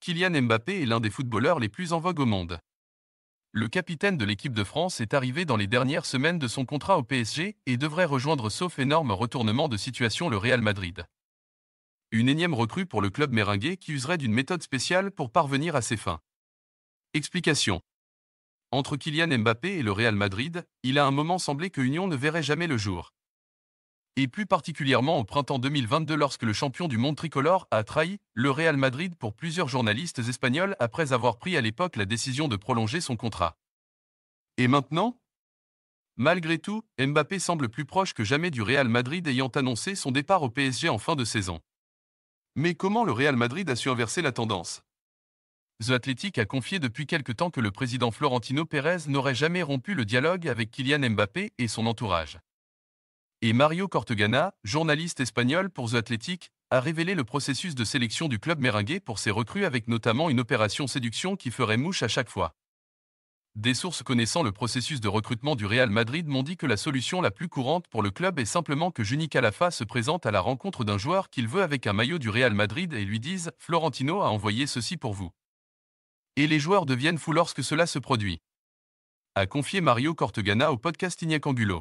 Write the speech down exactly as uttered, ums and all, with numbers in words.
Kylian Mbappé est l'un des footballeurs les plus en vogue au monde. Le capitaine de l'équipe de France est arrivé dans les dernières semaines de son contrat au P S G et devrait rejoindre, sauf énorme retournement de situation, le Real Madrid. Une énième recrue pour le club merengue qui userait d'une méthode spéciale pour parvenir à ses fins. Explication. Entre Kylian Mbappé et le Real Madrid, il a un moment semblé que l'union ne verrait jamais le jour. Et plus particulièrement au printemps deux mille vingt-deux, lorsque le champion du monde tricolore a trahi le Real Madrid pour plusieurs journalistes espagnols après avoir pris à l'époque la décision de prolonger son contrat. Et maintenant ? Malgré tout, Mbappé semble plus proche que jamais du Real Madrid, ayant annoncé son départ au P S G en fin de saison. Mais comment le Real Madrid a su inverser la tendance ? The Athletic a confié depuis quelque temps que le président Florentino Pérez n'aurait jamais rompu le dialogue avec Kylian Mbappé et son entourage. Et Mario Cortegana, journaliste espagnol pour The Athletic, a révélé le processus de sélection du club merengue pour ses recrues, avec notamment une opération séduction qui ferait mouche à chaque fois. Des sources connaissant le processus de recrutement du Real Madrid m'ont dit que la solution la plus courante pour le club est simplement que Junika Lafa se présente à la rencontre d'un joueur qu'il veut avec un maillot du Real Madrid et lui dise « Florentino a envoyé ceci pour vous ». Et les joueurs deviennent fous lorsque cela se produit, a confié Mario Cortegana au podcast Iñak Angulo.